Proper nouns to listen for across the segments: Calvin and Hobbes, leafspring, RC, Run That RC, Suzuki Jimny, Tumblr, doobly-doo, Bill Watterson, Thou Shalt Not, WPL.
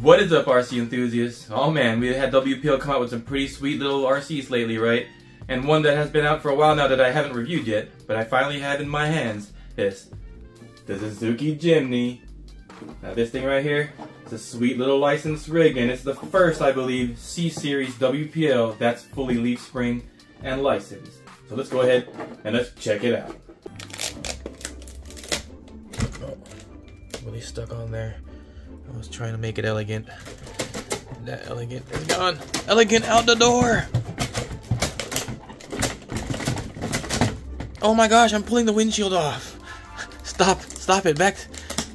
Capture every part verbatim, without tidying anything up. What is up, R C enthusiasts? Oh man, we had W P L come out with some pretty sweet little R Cs lately, right? And one that has been out for a while now that I haven't reviewed yet, but I finally have in my hands this. The Suzuki Jimny. Now this thing right here, it's a sweet little licensed rig, and it's the first, I believe, C-Series W P L that's fully leaf spring and licensed. So let's go ahead and let's check it out. Oh, really stuck on there. I was trying to make it elegant. That elegant is gone. Elegant out the door! Oh my gosh, I'm pulling the windshield off. Stop, stop it, back,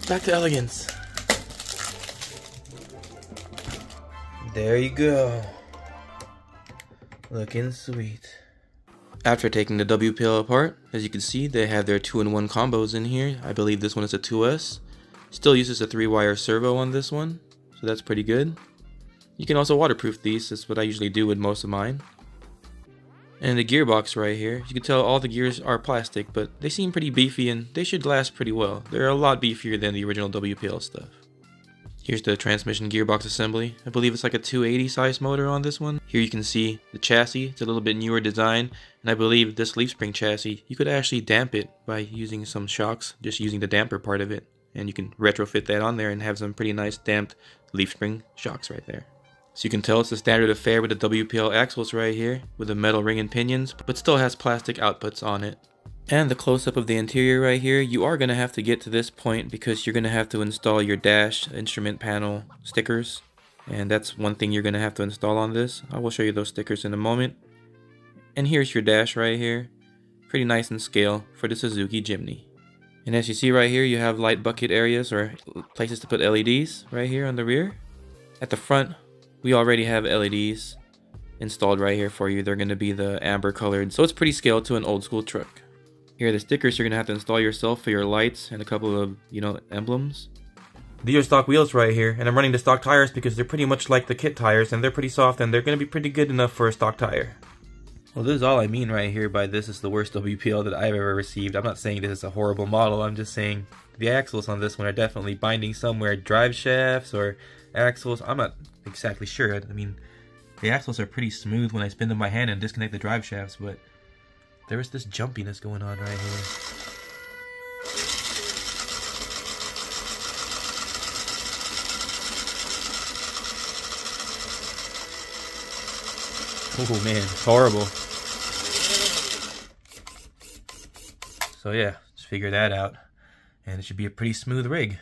back to elegance. There you go. Looking sweet. After taking the W P L apart, as you can see, they have their two in one combos in here. I believe this one is a two S. Still uses a three wire servo on this one, so that's pretty good. You can also waterproof these, that's what I usually do with most of mine. And the gearbox right here, you can tell all the gears are plastic, but they seem pretty beefy and they should last pretty well. They're a lot beefier than the original W P L stuff. Here's the transmission gearbox assembly. I believe it's like a two eighty size motor on this one. Here you can see the chassis, it's a little bit newer design, and I believe this leaf spring chassis, you could actually damp it by using some shocks, just using the damper part of it. And you can retrofit that on there and have some pretty nice damped leaf spring shocks right there. So you can tell it's the standard affair with the W P L axles right here with the metal ring and pinions, but still has plastic outputs on it. And the close-up of the interior right here, you are going to have to get to this point because you're going to have to install your dash, instrument panel stickers. And that's one thing you're going to have to install on this. I will show you those stickers in a moment. And here's your dash right here. Pretty nice in scale for the Suzuki Jimny. And as you see right here, you have light bucket areas or places to put L E Ds right here on the rear. At the front, we already have L E Ds installed right here for you. They're going to be the amber colored, so it's pretty scaled to an old school truck. Here are the stickers you're going to have to install yourself for your lights and a couple of, you know, emblems. These are stock wheels right here, and I'm running the stock tires because they're pretty much like the kit tires, and they're pretty soft, and they're going to be pretty good enough for a stock tire. Well, this is all I mean right here by this is the worst W P L that I've ever received. I'm not saying this is a horrible model, I'm just saying the axles on this one are definitely binding somewhere. Drive shafts or axles, I'm not exactly sure. I mean, the axles are pretty smooth when I spin them by hand and disconnect the drive shafts, but there is this jumpiness going on right here. Oh man, it's horrible. So yeah, just figure that out. And it should be a pretty smooth rig.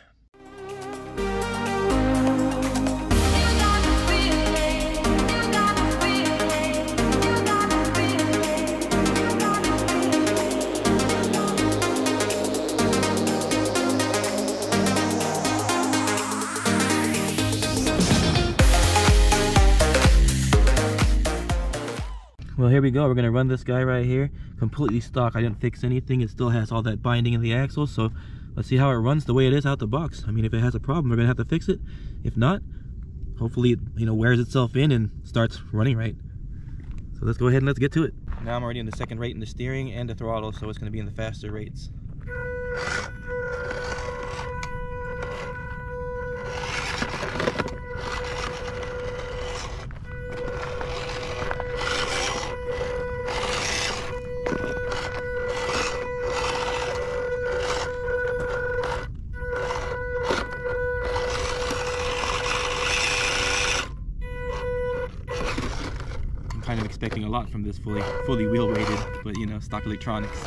Well, here we go. We're going to run this guy right here. Completely stock. I didn't fix anything. It still has all that binding in the axles. So let's see how it runs the way it is out the box. I mean, if it has a problem, we're going to have to fix it. If not, hopefully it, you know, wears itself in and starts running right. So let's go ahead and let's get to it. Now I'm already in the second rate in the steering and the throttle, so it's going to be in the faster rates. Kind of expecting a lot from this fully fully wheel weighted, but you know, stock electronics.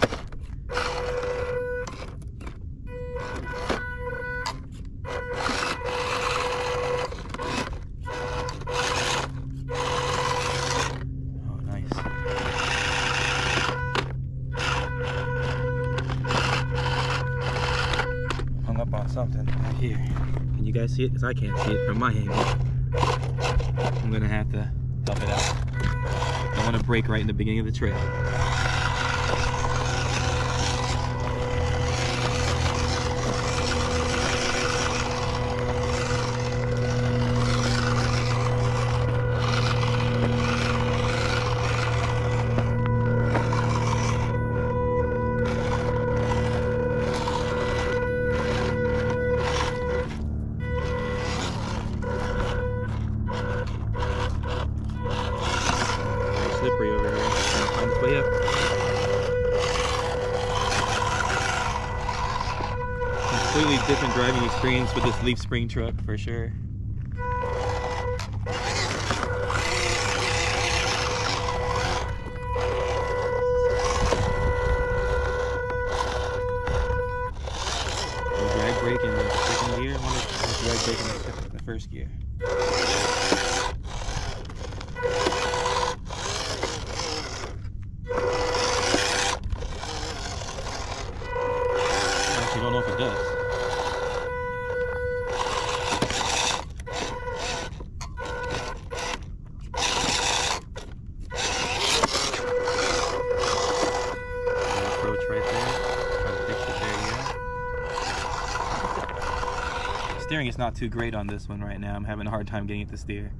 Oh, nice. Hung up on something right here. Can you guys see it? Because I can't see it from my angle. I'm gonna have to dump it out. I want to brake right in the beginning of the trail. slippery over here on the way up. Completely different driving experience with this leaf spring truck for sure. First gear. Actually, don't know if it does. Approach right there. Fix it there, yeah. Steering is not too great on this one right now. I'm having a hard time getting it to steer.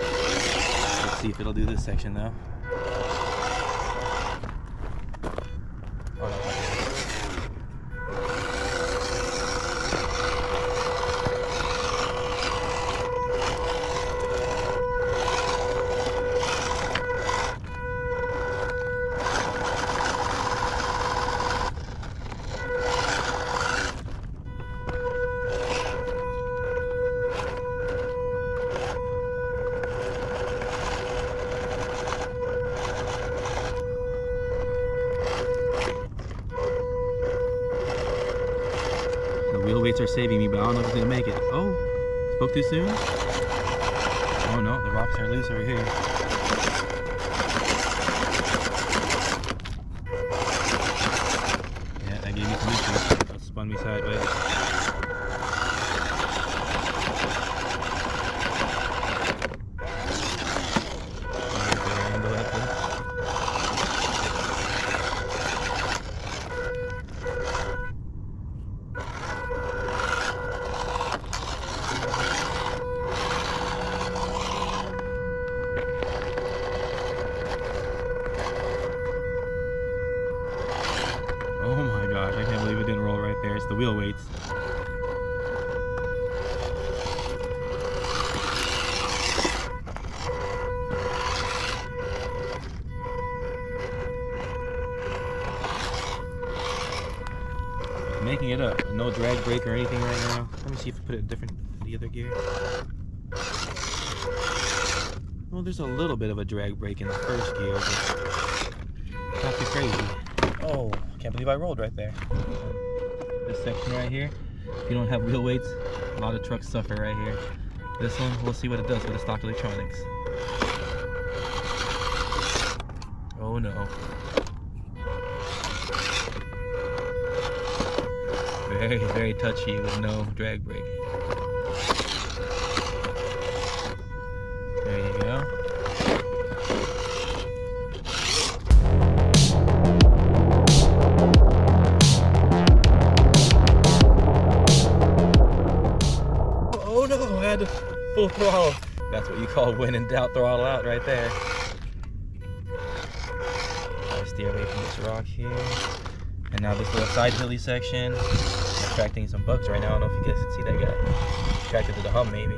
Let's see if it'll do this section though. Weights are saving me, but I don't know if it's gonna make it. Oh, spoke too soon? Oh no, the rocks are loose over here. Yeah, that gave me some issues. That spun me sideways. The wheel weights. Making it up. No drag brake or anything right now. Let me see if I put it different in the other gear. Well, there's a little bit of a drag brake in the first gear, but not too crazy. Oh, I can't believe I rolled right there. This section right here, if you don't have wheel weights, a lot of trucks suffer right here. This one, we'll see what it does with the stock electronics. Oh no. Very, very touchy with no drag brake. There you go. Full throttle. That's what you call when in doubt, throttle out right there. I steer away from this rock here. And now this little side hilly section. I'm attracting some bugs right now. I don't know if you guys can see that guy. Attracted to the hum maybe.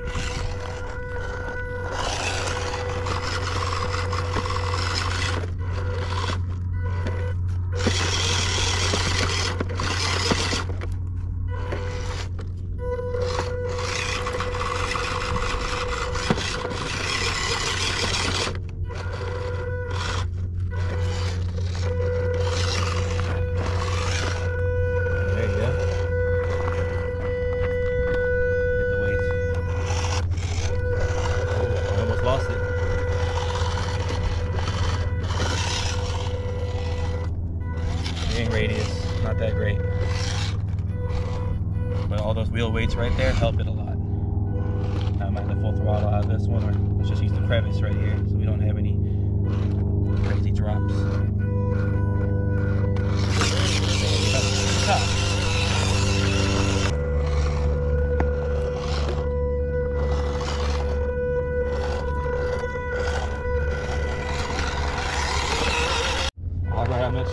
Not that great, but all those wheel weights right there help it a lot. I might let full throttle out of this one, or let's just use the crevice right here so we don't have any crazy drops.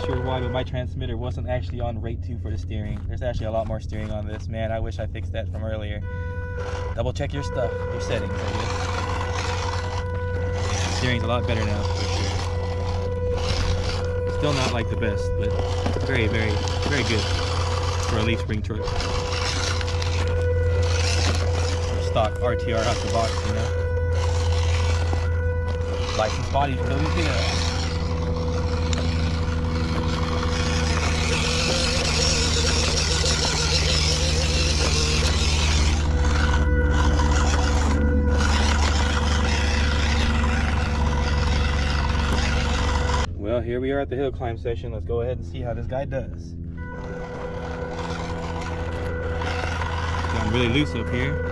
Sure why, but my transmitter wasn't actually on rate two for the steering. There's actually a lot more steering on this. Man, I wish I fixed that from earlier. Double check your stuff, your settings, I guess. steering's a lot better now, for sure. Still not like the best, but very, very, very good for a leaf spring torque. Stock R T R out the box, you know. Licensed body for W P L. Well, here we are at the hill climb session. Let's go ahead and see how this guy does. I'm really loose up here.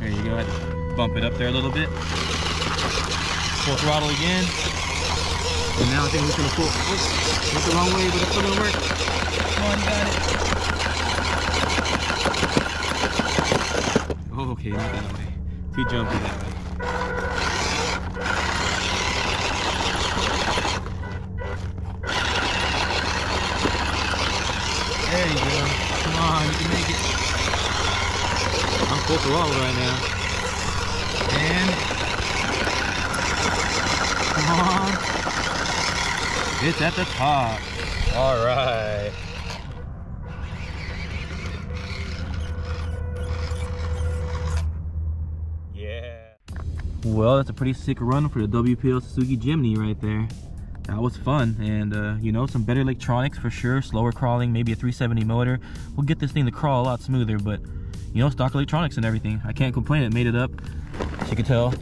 There you go. I had to bump it up there a little bit. Full throttle again. And now I think we're going to pull. Oops, went the wrong way, but it's still going to work. Come on, you got it. Oh, okay, not that way. Too jumpy that way. There you go. Come on, you can make it. I'm full throttle right now. And come on. It's at the top. All right. Well, that's a pretty sick run for the W P L Suzuki Jimny right there. That was fun, and uh, you know, some better electronics for sure, slower crawling, maybe a three seventy motor. We'll get this thing to crawl a lot smoother, but you know, stock electronics and everything. I can't complain, it made it up. As you can tell,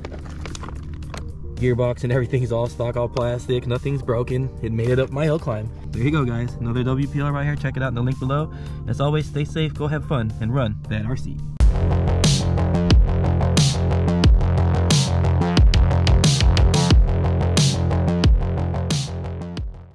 gearbox and everything's all stock, all plastic, nothing's broken. It made it up my hill climb. There you go, guys. Another W P L right here. Check it out in the link below. As always, stay safe, go have fun, and run that R C.